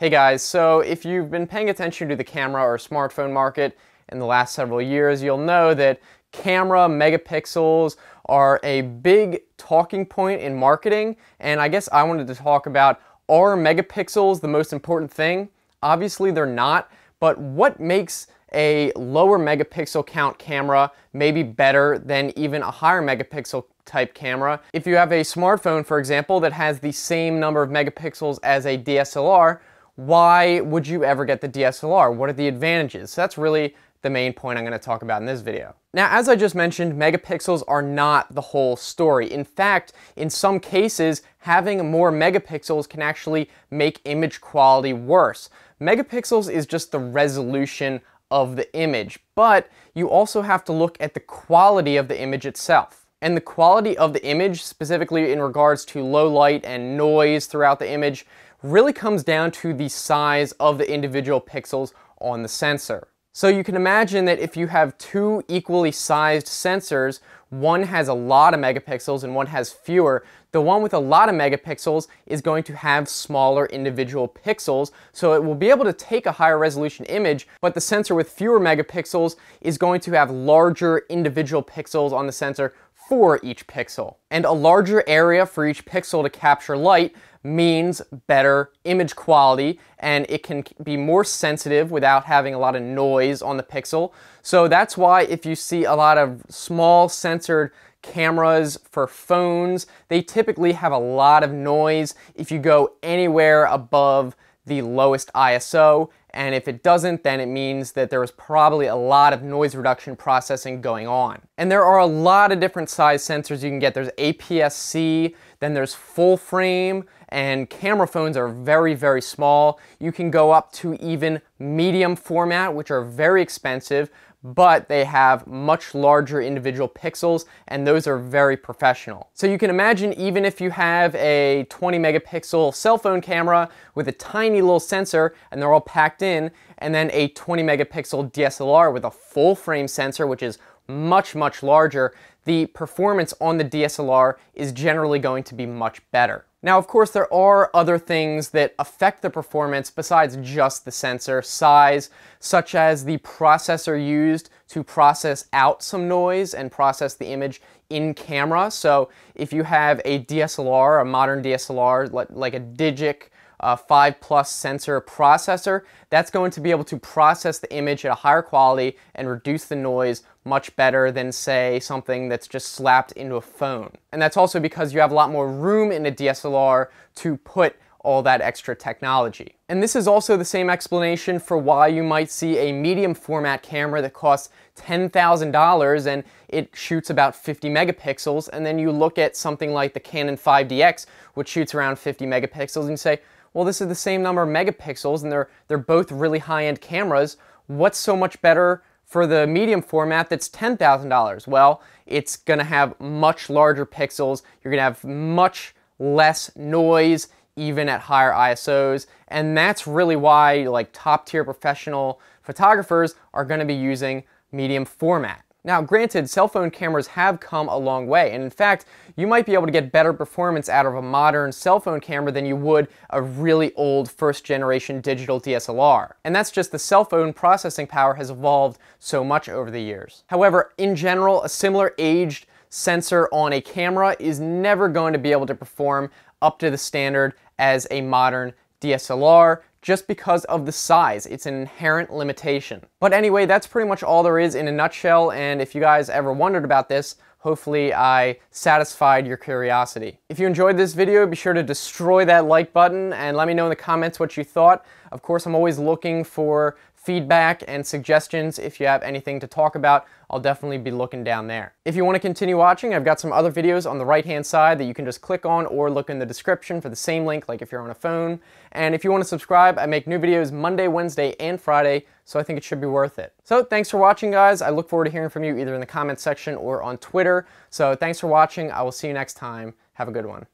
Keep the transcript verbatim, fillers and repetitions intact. Hey guys, so if you've been paying attention to the camera or smartphone market in the last several years, you'll know that camera megapixels are a big talking point in marketing, and I guess I wanted to talk about, are megapixels the most important thing? Obviously they're not, but what makes a lower megapixel count camera maybe better than even a higher megapixel type camera? If you have a smartphone, for example, that has the same number of megapixels as a D S L R, why would you ever get the D S L R? What are the advantages? So that's really the main point I'm going to talk about in this video. Now, as I just mentioned, megapixels are not the whole story. In fact, in some cases, having more megapixels can actually make image quality worse. Megapixels is just the resolution of the image, but you also have to look at the quality of the image itself. And the quality of the image, specifically in regards to low light and noise throughout the image, really comes down to the size of the individual pixels on the sensor. So you can imagine that if you have two equally sized sensors, one has a lot of megapixels and one has fewer, the one with a lot of megapixels is going to have smaller individual pixels, so it will be able to take a higher resolution image, but the sensor with fewer megapixels is going to have larger individual pixels on the sensor for each pixel. And a larger area for each pixel to capture light means better image quality, and it can be more sensitive without having a lot of noise on the pixel. So that's why if you see a lot of small sensored cameras for phones, they typically have a lot of noise if you go anywhere above the lowest I S O, and if it doesn't, then it means that there was probably a lot of noise reduction processing going on. And there are a lot of different size sensors you can get. There's A P S C, then there's full frame, and camera phones are very, very small. You can go up to even medium format, which are very expensive, but they have much larger individual pixels, and those are very professional. So you can imagine, even if you have a twenty megapixel cell phone camera with a tiny little sensor and they're all packed in, and then a twenty megapixel D S L R with a full frame sensor, which is much, much larger, the performance on the D S L R is generally going to be much better. Now, of course, there are other things that affect the performance besides just the sensor size, such as the processor used to process out some noise and process the image in camera. So if you have a D S L R, a modern D S L R, like a Digic uh, five plus sensor processor, that's going to be able to process the image at a higher quality and reduce the noise much better than, say, something that's just slapped into a phone. And that's also because you have a lot more room in a D S L R to put all that extra technology. And this is also the same explanation for why you might see a medium format camera that costs ten thousand dollars and it shoots about fifty megapixels, and then you look at something like the Canon five D X, which shoots around fifty megapixels, and you say, well, this is the same number of megapixels and they're, they're both really high-end cameras. What's so much better for the medium format that's ten thousand dollars? Well, it's gonna have much larger pixels, you're gonna have much less noise, even at higher I S Os, and that's really why, like, top-tier professional photographers are gonna be using medium format. Now, granted, cell phone cameras have come a long way, and in fact, you might be able to get better performance out of a modern cell phone camera than you would a really old first-generation digital D S L R. And that's just the cell phone processing power has evolved so much over the years. However, in general, a similar aged sensor on a camera is never going to be able to perform up to the standard as a modern D S L R, just because of the size. It's an inherent limitation. But anyway, that's pretty much all there is in a nutshell, and if you guys ever wondered about this, hopefully I satisfied your curiosity. If you enjoyed this video, be sure to destroy that like button and let me know in the comments what you thought. Of course, I'm always looking for feedback and suggestions. If you have anything to talk about, I'll definitely be looking down there. If you want to continue watching, I've got some other videos on the right-hand side that you can just click on, or look in the description for the same link, like if you're on a phone. And if you want to subscribe, I make new videos Monday, Wednesday, and Friday, so I think it should be worth it. So thanks for watching, guys. I look forward to hearing from you either in the comments section or on Twitter. So thanks for watching. I will see you next time. Have a good one.